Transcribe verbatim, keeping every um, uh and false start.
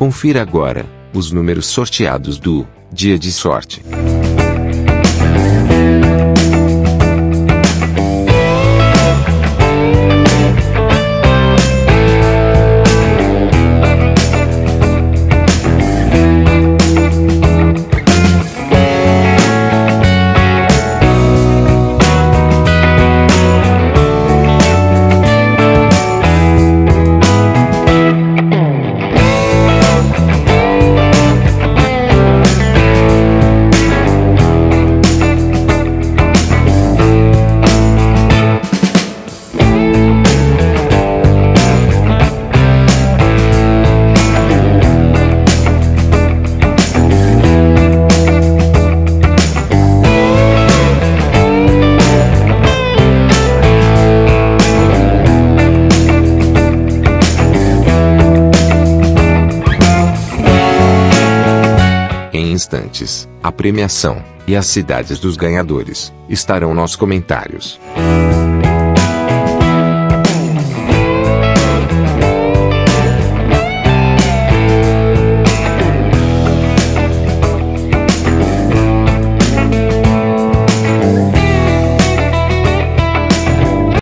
Confira agora os números sorteados do Dia de Sorte. Em instantes, a premiação e as cidades dos ganhadores estarão nos comentários.